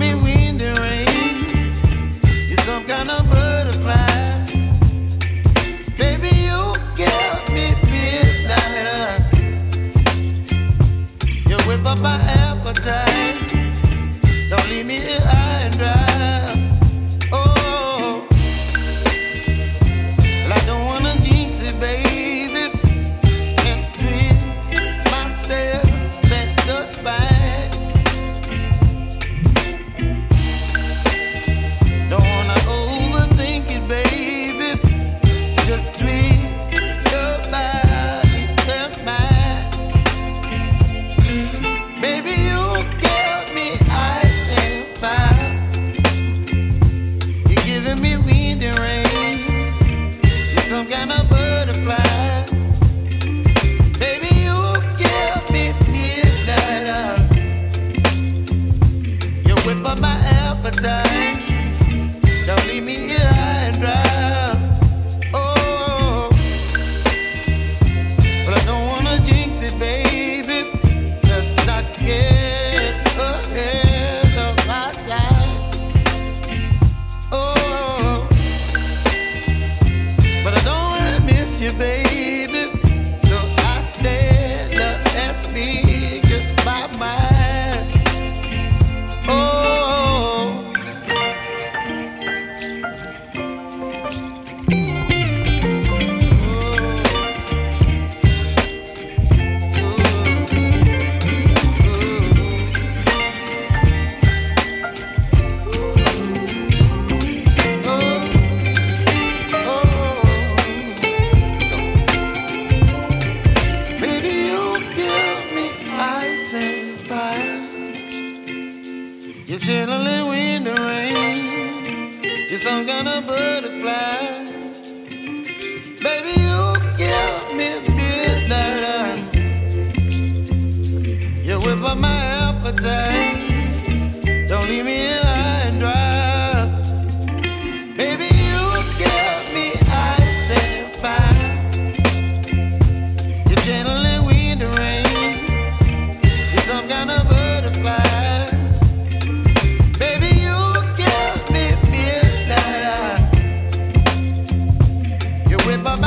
me wind and rain. You're some kind of butterfly. Baby, you give me midnight. You whip up my appetite. Don't leave me here high and dry. Oh, well, I don't wanna jinx it, baby, and twist myself at the spine. Don't wanna overthink it, baby. It's just twist your body and mine. Baby, you give me ice and fire. You're giving me wind and rain. You're some kind of butterfly. Baby, you give me midnight oil. You whip up my appetite. Don't leave me here high and dry. Oh, but I don't wanna jinx it, baby. Let's not get ahead of my time. Oh, but I don't wanna miss you, baby. So I stand up and speak my mind. Oh. Baby, you give me ice and fire. You're chilling when the rain. You're some kind of butterfly. Baby, you give me midnight oil. You whip up my appetite. Don't leave me here high and dry. Baby, you give me ice and fire. You're channeling wind and rain. You're some kind of butterfly. Baby, you give me midnight oil. You whip up my